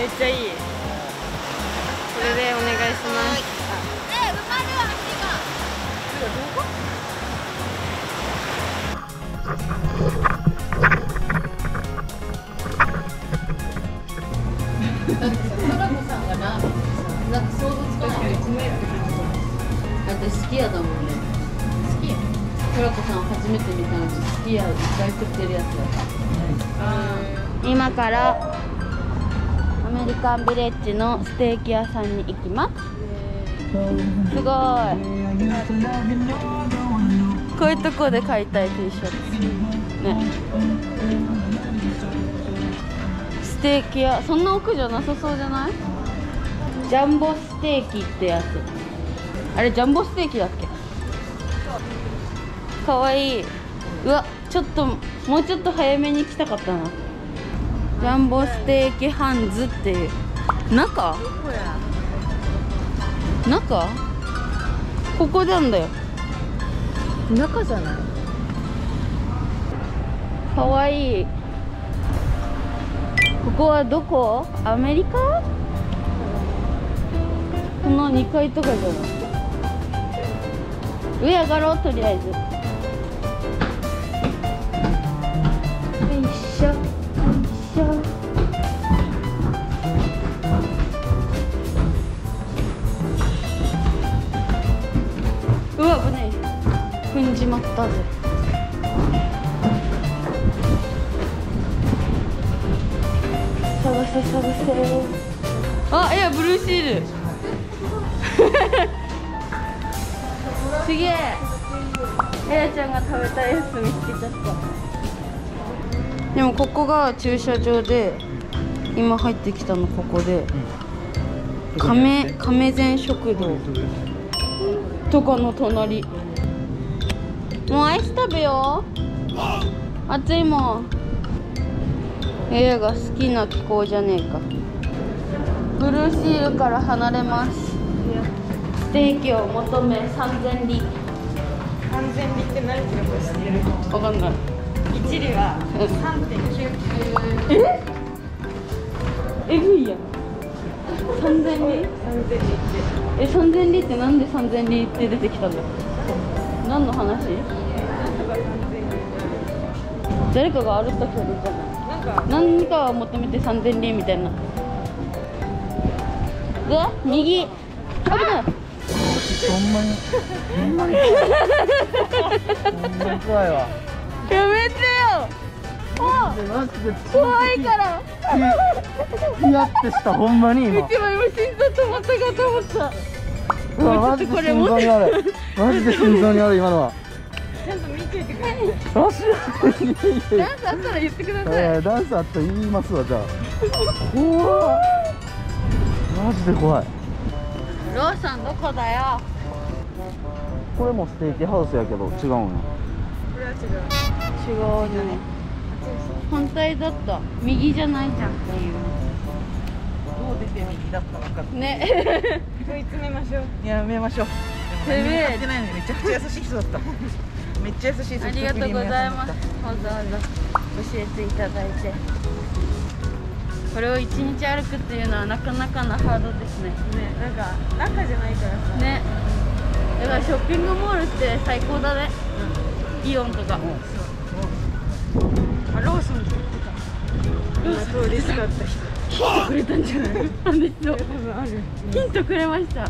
めっちゃいい。これでお願いします。私好きやだもんね。好きや。トラコさん初めて見たのと好きやいっぱい食ってるやつだった。今からアメリカンビレッジのステーキ屋さんに行きます。すごい。こういうとこで買いたい T シャツね。ステーキ屋、そんな奥じゃなさそうじゃない？ジャンボステーキってやつ。あれジャンボステーキだっけ？かわいい。うわ、ちょっともうちょっと早めに来たかったな。ジャンボステーキハンズっていう中ここなんだよ。中じゃない。かわいい。ここはどこ？アメリカ？この2階とかじゃない。上上がろう、とりあえず。うわ、危ねえ。踏んじまったぜ。探せ探せ。あ、いや、ブルーシール。すげえ。エラちゃんが食べたいやつ見つけちゃった。でも、ここが駐車場で。今入ってきたの、ここで。亀善食堂。とかの隣。もうアイス食べよう。暑いもん。エラが好きな気候じゃねえか。ブルーシールから離れます。ステーキを求め3000里。3000里って何キロかしてる？わかんない。1里は 3.99。え？えぐいやん。3000里？ 3000里って3000里ってなんで3000里って出てきたんだ。何の話？誰かが歩いたけどじゃない。何かを求めて3000里みたいな。で右。危ない。ほんまに怖いわ。やめてよ。怖いから。いやってした、ほんまに今。うちも今心臓止まったかと思った。うわ、マジで心臓にある。マジで心臓にある、今のは。ちゃんと見といてください。ダンスあったら言ってください。ダンスあったら言いますわ、じゃあ。怖い。マジで怖い。ローさんどこだよ。これもステーキハウスやけど、違うの。これは違う。違うね。反対だった。右じゃないじゃんっていう。どう出て右だったのかって。ね。問い詰めましょう。やめましょう。何も買ってないのにめちゃくちゃ優しい人だった。めっちゃ優しい人。ありがとうございます。わざわざ教えていただいて。これを一日歩くっていうのはなかなかなハードですね。ね、なんか中じゃないからさ。ね。だからショッピングモールって最高だね。イオンとか。ローソンに行ってた。ローソン通りすがった人。ヒントくれたんじゃない？あの人。ヒントくれました。ロ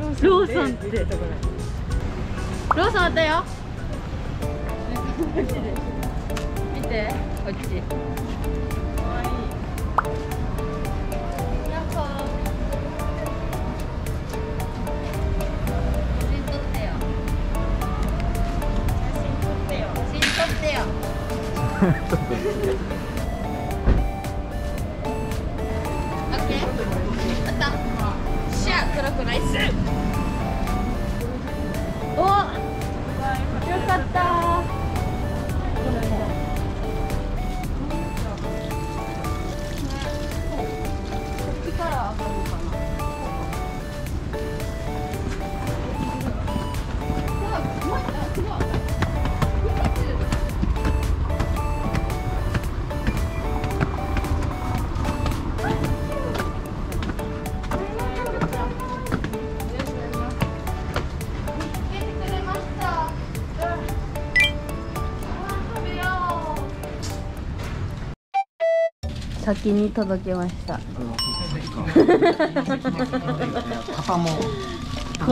ーソンって。ローソンあったよ。見て、こっち。可愛い。やっほー。写真撮ってよ。写真撮ってよ。オッケー。あった。シャー、黒くないっす。お。よかったー。こっちから上がるかな。先に届きました。こ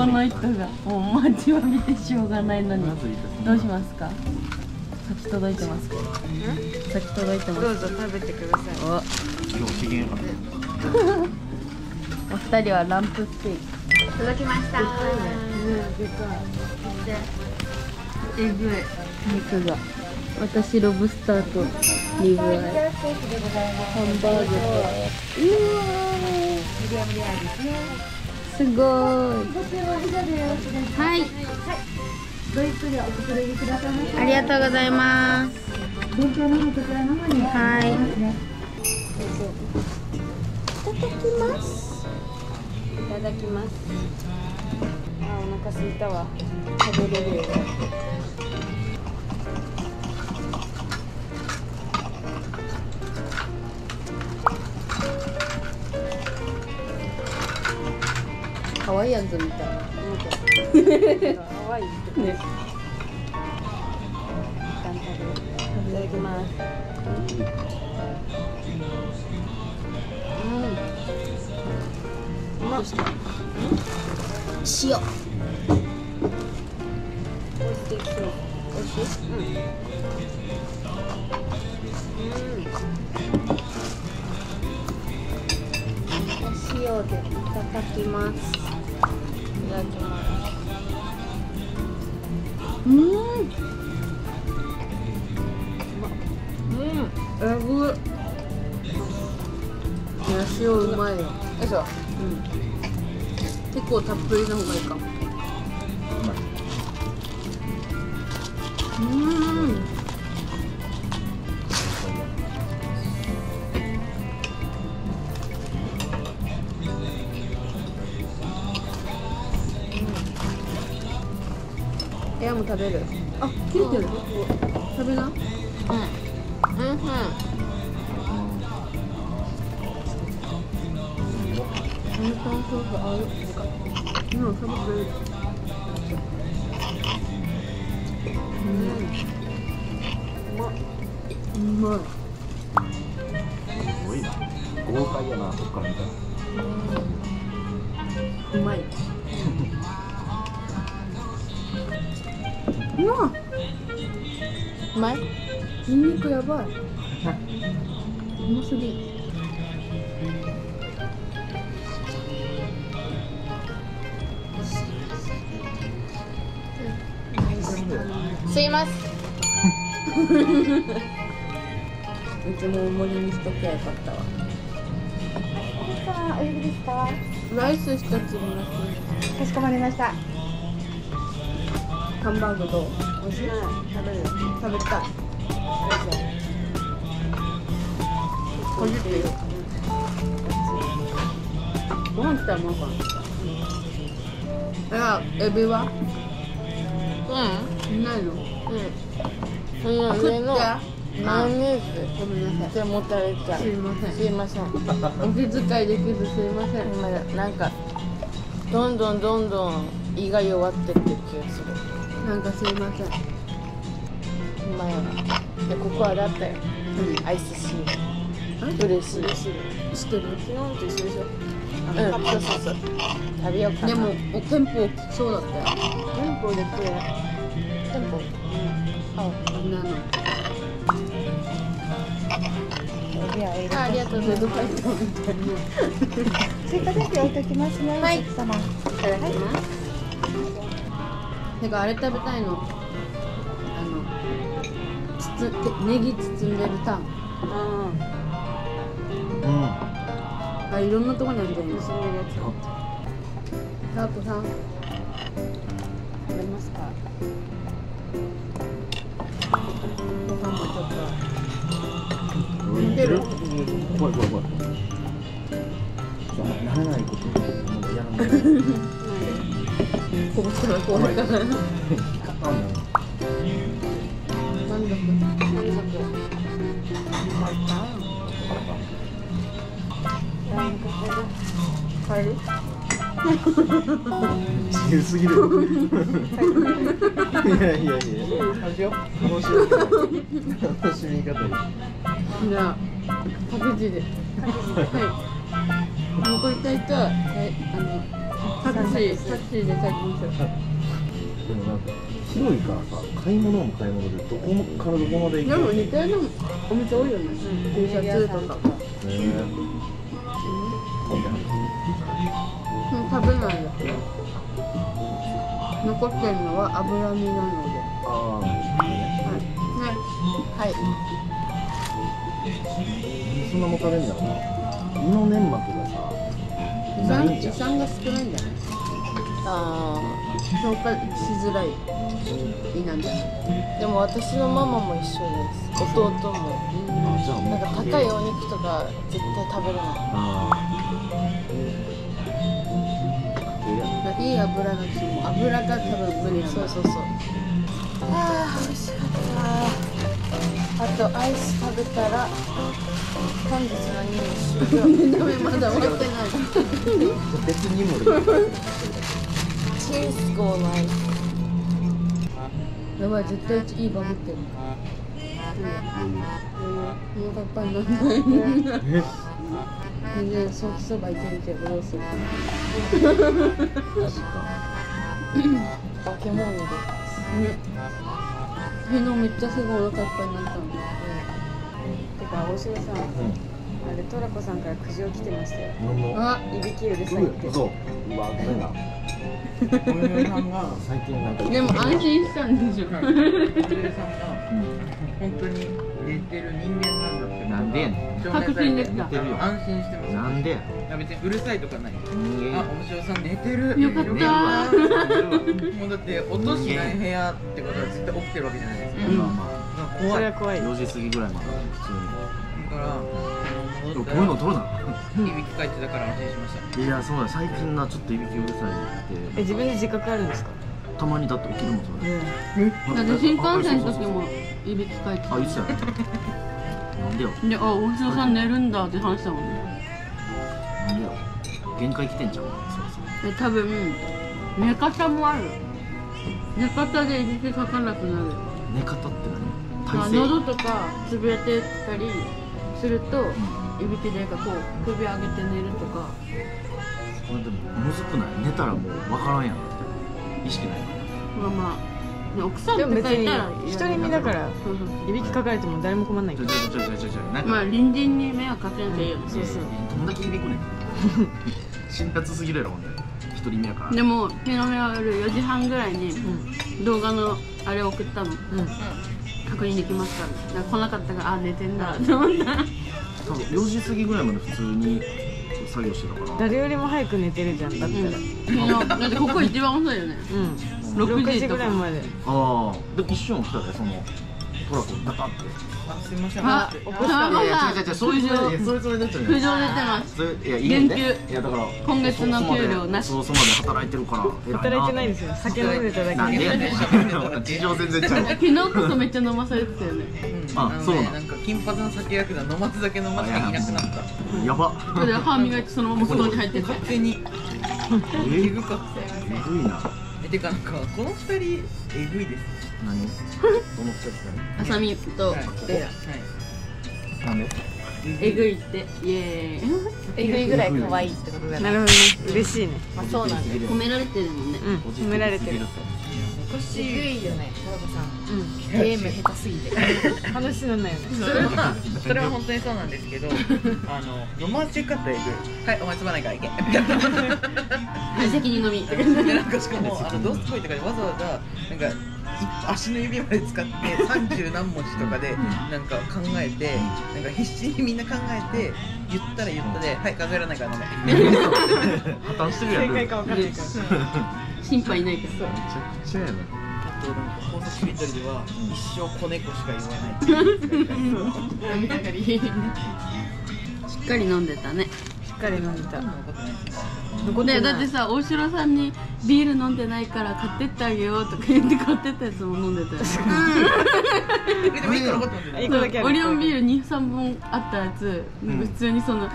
の人がもう待ちわびてしょうがないのに、どうしますか？先届いてますか？先届いてます。どうぞ食べてください。お二人はランプステーキ。届きました。えぐい。肉が。私ロブスターとリブアイ。ハンバーグと。うわー。すごい。はい。ありがとうございます。はい。いただきます。いただきます。あ、お腹空いたわ。食べれるよ。可愛いやつみたいな。可愛い。ね。いただきます。うん。うまっ。塩。おいしい。おいしい。うん。塩でいただきます。いただきます。えぐい。塩うまいよ。よいしょ。結構たっぷりの方がいいかも。エアも食べる。あ、切れてる。食べな。うん。うん。ミルクソース合う。今食べる。うん。うまい。すごいな。豪快やな、そっから見たら。うまい。うまい。ニンニクやばい。うますぎ。すいます。うちも大盛りにしとけばよかったわ。おいしいですか？ライス一つもなし。かしこまりました。ハンバーグと美味しい。食べたい。こじってる。ご飯来たらもうかな。エビは？うん。ないの？うん。その上のマヨネーズ。ごめんなさい。持たれちゃう。すいません。すいません。お気遣いできずすいません。まだなんかどんどん胃が弱ってってる気がする。なんかすいません。前はでここはだったよ。アイスシール。嬉しい。知ってる？昨日と一緒でしょ。そうそう。食べようかな。でもお店舗そうだったよ。店舗で食え。店舗。あ、こんなの。ありがとうございます。追加だけ置いときますね。はい。いただきます。なんかあれ食べたいの。ネギ包んでるタン。あ、いろんなとこにあるじゃないですか。タープさん食べますか？ご飯もちょっと似てる。怖い。慣れないことやらない。こぼしたら怖いから。満足。帰る？急すぎる。いや。楽しみ方。じゃあ。各自で。はい。残りたいと、タクシーで帰りましょう。でもなんか広いからさ、買い物も買い物でどこからどこまで行く。でも似たようなお店多いよね。Tシャツとか。食べないだけ。残ってるのは脂身なので。はい。そんなもたれんだろうな。胃の粘膜がさ、胃酸が少ないんじゃない。ああ、消化しづらい胃なんじゃない。でも私のママも一緒です。弟も。なんか高いお肉とか絶対食べれない。いい油がきも油が多分無理。そう。ああ、美味しかった。あとアイス食べたら本日の任務終了。ダメ、まだ終わってない。別にも。チーズゴーのアイス。やばい、絶対いいバグってる。もうパパにならない。全然ソーキそばいけるけどどうする。確か化け物でね。昨日めっちゃすごいお腹いっぱいになったの。てか大城さん、あれトラコさんから苦情来てましたよ。あ、いびきうるさいって。そう。うわ、なんだ。小宮さんが最近なんか。でも安心したんでしょ。小宮さんが本当に寝てる人間なんだ。なんでやねん。確信ですか。安心してます。なんでや。別にうるさいとかない。あ、大城さん寝てる。よかった。もうだって落としない部屋ってことは絶対起きてるわけじゃないですか。怖い。それは怖い。4時過ぎぐらいまで普通に。だから。こういうの撮るな。いびきかいてたから安心しました。いや、そうだ。最近なちょっといびきうるさいって。自分で自覚あるんですか。たまにだって起きるもんそれ。新幹線の時もいびきかいて。あ、いつや。で、あ、大城さん寝るんだって話したもんね。なんでよ、限界来てんじゃん。そう。多分寝方もある。寝方でいびきかかなくなる。寝方って何？体勢。喉とかつぶれてたりすると、いびきでこう首上げて寝るとか。これでもむずくない？寝たらもうわからんやん。意識ない。まあまあ。奥さんとかいたら独り身だからいびきかかれても誰も困んないけど、まあ隣人に迷惑かけなきゃいいよね。どんだけいびくねん。辛辣すぎるやろほんで独り身やから。でも昨日の夜4時半ぐらいに動画のあれを送ったの。確認できました。来なかったから、あ、寝てんだと思った。多分4時過ぎぐらいまで普通に作業してたから。誰よりも早く寝てるじゃん。だったらだってここ一番遅いよね。6時ぐらいまで。ああ、で一瞬来たでそのトラコダタって。あ、すみません。あ、起こしたんで。いや違う、そういうそれ出ちゃうね。苦情出てます。いや、いいんで。いやだから今月の給料なし。そう、そまで働いてるから。働いてないですよ。酒飲んでただけ。なんでやねん。事情全然違う。昨日こそめっちゃ飲まされてたよね。あ、そうな。なんか金髪の酒役だ。飲まず酒飲まずがいなくなった。やば。だから歯磨いてそのまま布団に入ってて。勝手に。えぐかった。えぐいな。てかなんかこの二人えぐいです。何？どの二人？あさみとベラ。はい。なんで？えぐいってイエーイ。えぐいぐらい可愛いってことだね。なるほどね。嬉しいね。まあそうなんで。褒められてるもんね。褒められてる。おかしい。えぐいよね、トラコさん。ゲーム下手すぎて。話にならないよね。それは本当にそうなんですけど、飲ませ方えぐい。はい、お前つまないからいけ。責任のみ。なんかしかもドスコイとかでわざわざなんか足の指まで使って30何文字とかでなんか考えて、なんか必死にみんな考えて言ったら言ったで、はい、数えられないからね。破綻してるやん。正解か分かんないから。心配ないけど。めちゃくちゃやな。このしりとりでは一生子猫しか言わない。涙がり。しっかり飲んでたね。しっかり飲んでた。ね、だってさ、大城さんにビール飲んでないから買ってってあげようとか言って買ってったやつも飲んでたよね。オリオンビール2、3本あったやつ、普通にその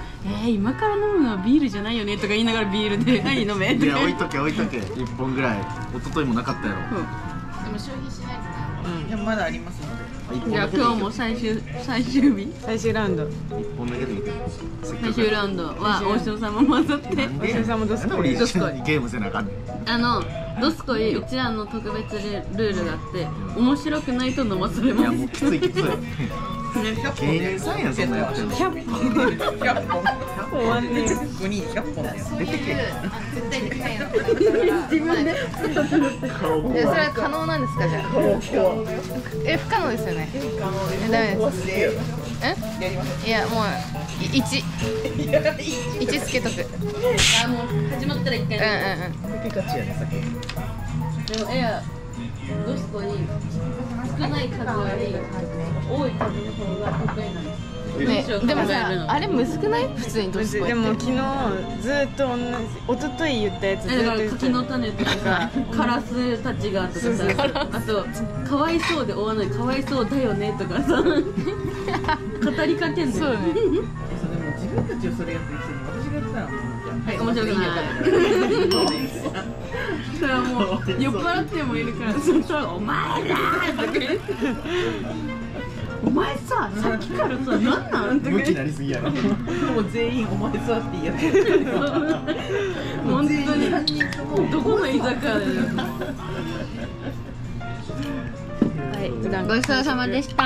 今から飲むのはビールじゃないよねとか言いながらビールで何飲めとか。いや、置いとけ置いとけ。1本ぐらい。一昨日もなかったやろ。でも消費しないとね。でもまだありますので。じゃあ今日も最終日。最終ラウンド。1本だけでいい。最終ラウンドは王将様混ざって。王将様ドスコイ。ドスコイゲームせなあかんねん。ドスコイうちらの特別ルールがあって面白くないと飲まされます。いやもうきついきつい。芸人さんやそんなやってんの。100本。終わんねえ。5人100本だよ。出てけ。絶対できないよ。自分で。それは可能なんですかじゃあ。不可能ですよね。ダメです。え？やります。いやもう1つけとく。あもう始まったら1回。ピカチュウやね先。でもドスコイ少ない数より多い数の方が得意なんです。でもさあれむずくない？普通にドスコイって。でも昨日ずっと同じ一昨日言ったやつずっと言ってた。柿の種とかカラスたちがとかさ、あとかわいそうで終わないかわいそうだよねとかさ語りかけんの。そうね。でも自分たちをそれやってる人に私がやったらはい面白くない。それはもう酔っ払ってもいるからそしたら「お前だ!」とか言って「お前ささっきからさ何なん?」とか言ってなりすぎやろもう全員「お前さ」って言いやがって本当にどこの居酒屋だよはいごちそうさまでした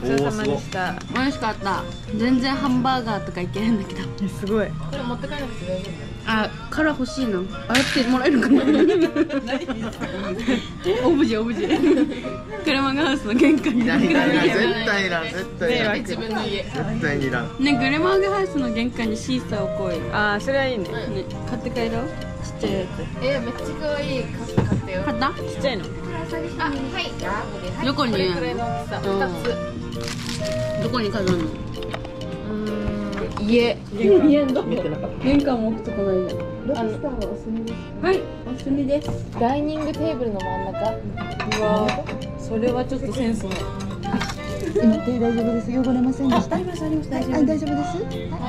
ごちそうさまでした美味しかった全然ハンバーガーとかいけるんだけどすごいこれ持って帰らなくて大丈夫あ、から欲しいな。あれってもらえるかな。オブジェ。車がハウスの玄関に。絶対いらん。絶対いらん。ね、車がハウスの玄関にシーサーをこう。ああ、それはいいね。買って帰ろう。ちっちゃいやつ。めっちゃ可愛い。買ったよ。買った？ちっちゃいの。あ、はい。どこに？どこに飾るの？玄関も置くとこないじゃん。ロブスターはお済みですか？はい、お済みです。ダイニングテーブルの真ん中。うわ、それはちょっとセンスない。大丈夫です。汚れませんでした。ありますあります。大丈夫です。は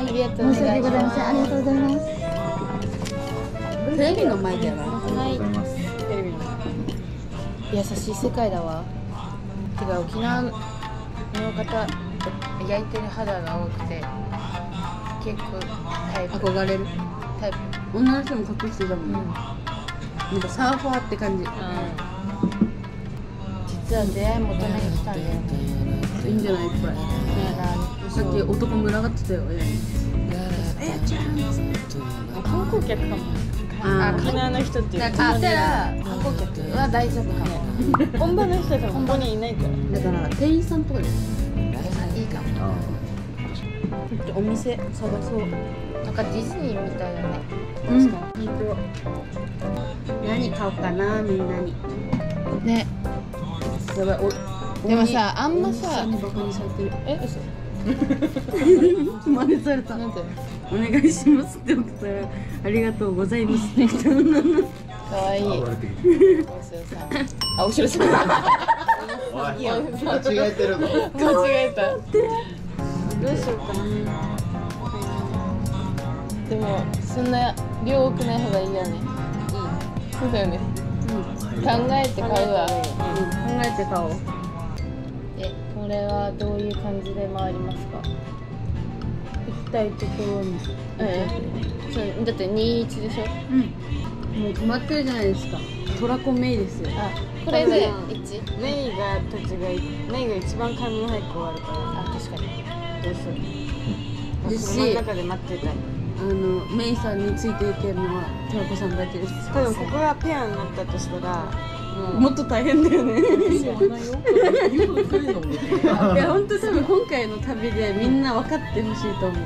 い、ありがとうございます。ありがとうございます。テレビの前だよな。はい。テレビの前。優しい世界だわ。てか沖縄の方焼いてる肌が多くて。結構憧れるタイプ女の人も隠してたもんなんかサーファーって感じ実は出会い求めに来たんだよいいんじゃないこれさっき男群がってたよあやちゃん観光客かも沖縄の人っていうかあたら観光客は大丈夫かも本場の人が本当にいないからだから店員さんとかでいいかもお店探そうなんかディズニーみたいだね確かに何買おうかなみんなにねやばいでもさあんまさバカにされてるえ嘘真似されたなんてお願いしますって送ったらありがとうございますって来た女のかわいいあおしろさん間違えてるの間違えたどうしようかなでもそんな量多くない方がいいよねそうだよね考えて買うわ考えて買おうこれはどういう感じで回りますか行きたいところにそうだって21でしょうんもう止まってるじゃないですかトラコメイですよあこれで1メイがたちがメイが一番髪の早く終わるからあ確かに私の中で待ってたいメイさんについていけるのはトラコさんだけです多分ここがペアになったとしたらもっと大変だよねいや本当多分今回の旅でみんな分かってほしいと思う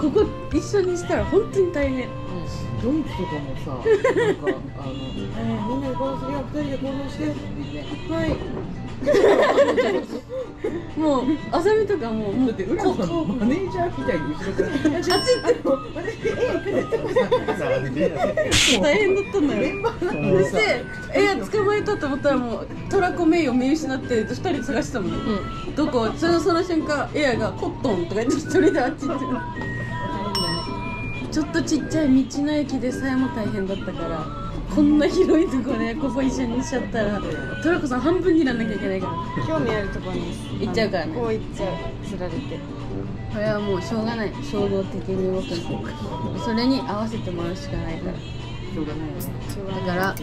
ここ一緒にしたら本当に大変ドイツとかもさみんなで行動するよ2人で行動してはいもうあさみとかもうだってうららさんマネージャーみたいに後ろから走っても大変だったんだよメンバーそして捕まえたと思ったらもうトラコメイを見失って2人探してたもんねどこその瞬間エアがコットンとか言って1人であっち行ってちょっとちっちゃい道の駅でさえも大変だったから。こんな広いとこね、ここ一緒にしちゃったらトラコさん半分にならなきゃいけないから興味あるとこに行っちゃうからね。こう行っちゃう、釣られて。これはもうしょうがない、衝動的に動く、それに合わせてもらうしかないからしょうがないよね。だから、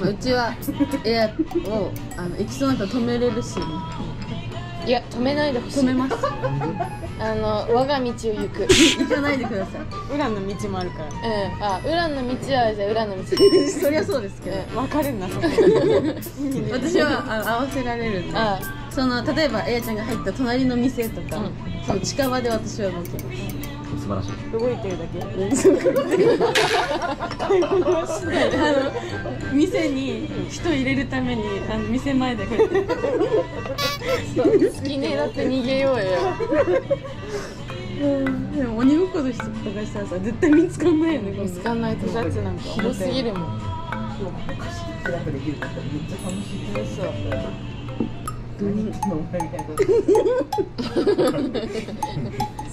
まあ、うちはエアを行きそうになったら止めれるし、いや、止めないでほしい。止めます我が道を行く行かないでください。ウランの道もあるから。うん、あ、ウランの道は、じゃあウランの道そりゃそうですけど、分かれんな、そこ私は合わせられるんで、その、例えば、エアちゃんが入った隣の店とか、その近場で私は動けます。素晴らしい。動いてるだけ。店に人入れるために店前でこうやって好きねだって逃げようよ。でも鬼ごっことしたらさ絶対見つかんないよね。見つかんないとジャッジなんか広すぎるもん。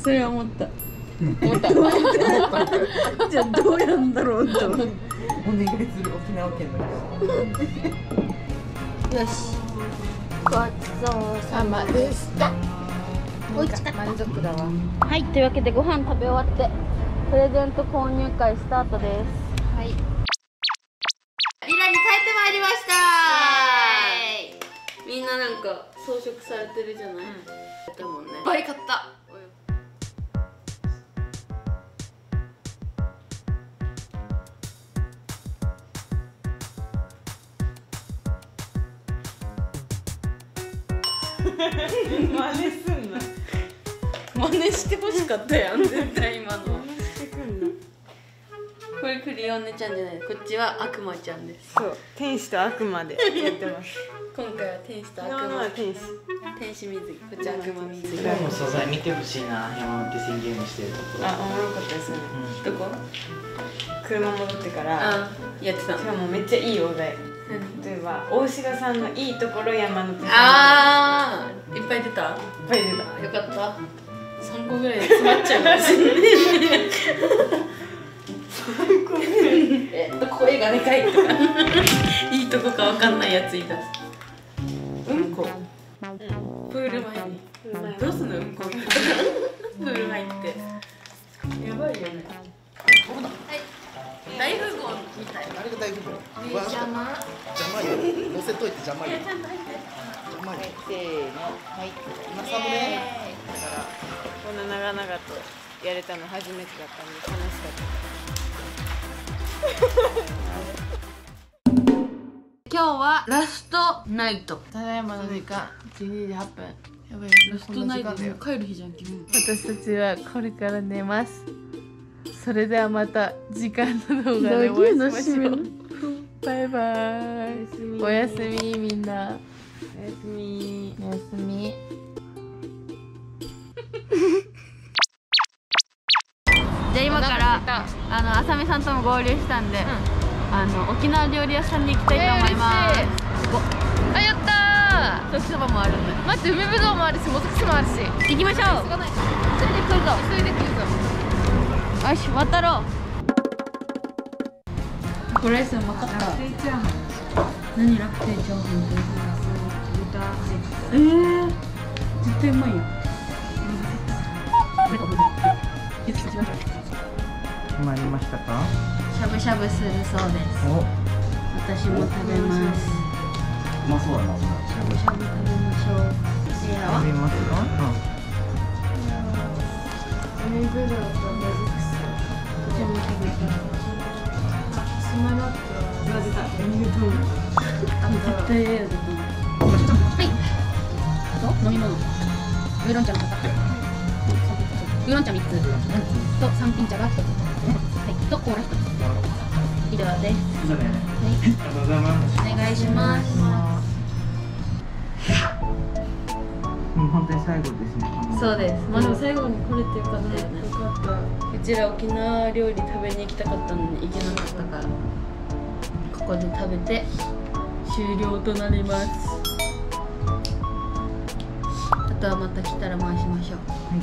それは思った。じゃあどうやんだろうとお願いする沖縄県の人。よし、ごちそうさまでした。おいしかった。満足だわ。はい、というわけでご飯食べ終わってプレゼント購入会スタートです。はい、ミラに帰ってまいりました。みんななんか装飾されてるじゃない。だもんね、いっぱい買った。真似すんな。真似してほしかったやん絶対今の。これクリオネちゃんじゃない、こっちは悪魔ちゃんです。そう、天使と悪魔でやってます今回は天使と悪魔、天使水着、こっちは悪魔水着。今日の素材見てほしいな、山手線ゲームしてるところ。あ、おもろかったですね。どこ車戻ってからやってた。しかもめっちゃいいお題。例えば大志賀さんのいいところ山手線。ああ、いっぱい出た。いっぱい出た。よかった。3個ぐらい詰まっちゃうかもしれないね。3個ぐらい。声がでかいとか。いいとこかわかんないやついた。うんこ。プール前に。どうすんのうんこ。プール入って。やばいよね。はい。大富豪みたいな。あれが大富豪。邪魔。邪魔よ。乗せといて邪魔よ。邪魔よ。せーの。はい。今サムね。だからこんな長々とやれたの初めてだったんで楽しかった。今日はラストナイト。ただいまの時間12時8分。やばい。ラストナイトで帰る日じゃん君。私たちはこれから寝ます。それではまた次回の動画でお会いしましょう。バイバイ。おやすみみんな。おやすみ。おやすみ。じゃあ今からあさみさんとも合流したんで、沖縄料理屋さんに行きたいと思います。あ、やったー。そっちそばもあるね。待って、海ぶどうもあるし、もつくしもあるし。行きましょう。急いで来るぞ。急いで来るぞ。よし、渡ろう。これですよ、分かった。楽天チャーハン。何楽天チャーハン？絶対うまいよ。決まりましたか？しゃぶしゃぶするそうです。私も食べます。うまそうだな。しゃぶしゃぶ食べましょう。食べますか？うん。これぐらいだと。スマラットは混ぜた。絶対嫌だと思う。はい。と飲み物。ウーロン茶の方。ウーロン茶3つ。と三品茶が1つ。はい。とコーラ1つ。以上です。はい。お願いします。本当に最後ですね。そうです。まあでも最後に来れてよかったよね。よかった。こちら沖縄料理食べに行きたかったのに行けなかったから、ここで食べて終了となります。あとはまた来たら回しましょう、はい、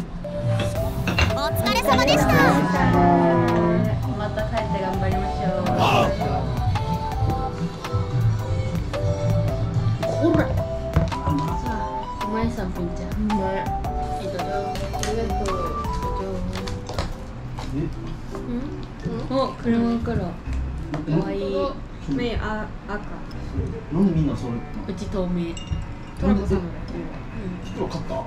お疲れ様でした。また帰って頑張りましょう。うまい。うまいさ、ピンちゃん。うまい。いただきます。ありがとう。お、車から。可愛い。目、あ、赤。なんでみんなそれ。うち透明。トラコさん。トラ買った。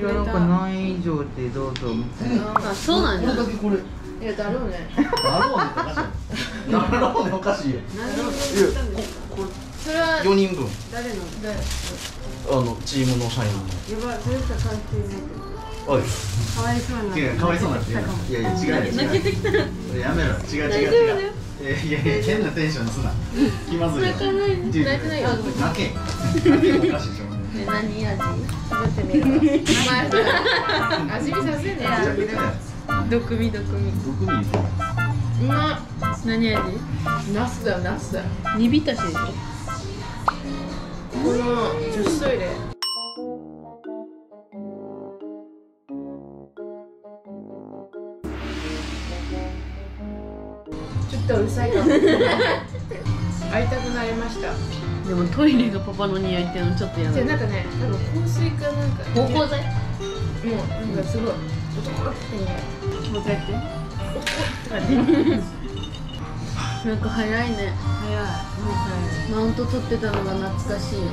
いや、なんか何以上ってどうぞみたいな。あ、そうなんだ。これだけこれ。いや、だろうね。だろうね、おかしい。だろうね、おかしいよ。これ。それは。4人分。誰の。あの、チームの社員の。やばい、それしか関係ない。おい、かわいそうな。違う、かわいそうなって言うの。いやいや、違う。泣けてきたら。やめろ、違う。いやいや、変なテンションすな。気まずい。泣かない。泣け。おかしいじゃん。何味？食べてみる。味見させない。毒味。うま。何味？ナスだ。煮浸しでしょ。これは10歳で。うるさいかも。会いたくなりました。でもトイレがパパの匂いっていうのちょっとやだ。じゃあなんかね、多分香水かなんか芳香剤、もうなんかすごいおとってね、もうこうやっておとって感じ。なんか早いね。早い。マウント取ってたのが懐かしいよね。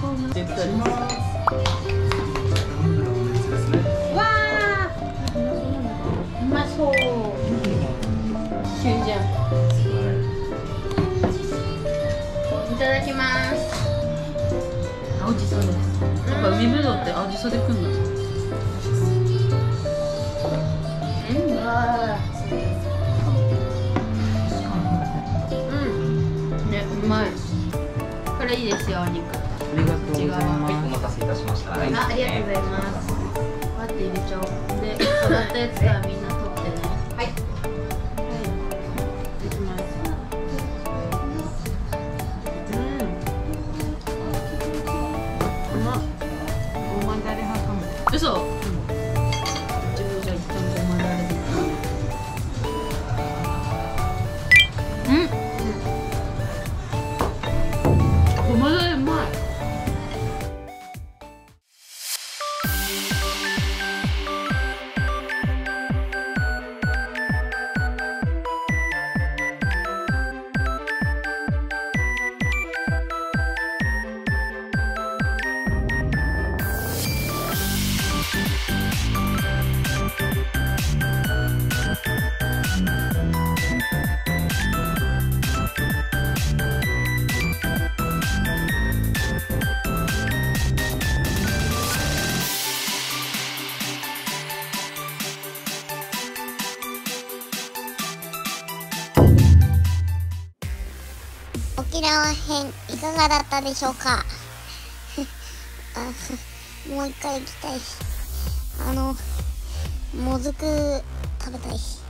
こうなってたりします。わあ、うまそう。いただきます。青じそです。なんか海ぶどうって青じそでくんの。ね、うまい。これいいですよ、お肉。ありがとうございます。お待たせいたしました。ありがとうございます。待って入れちゃおう。で、育ったやつからみんな。沖縄編いかがだったでしょうか。もう一回行きたいし、もずく食べたいし。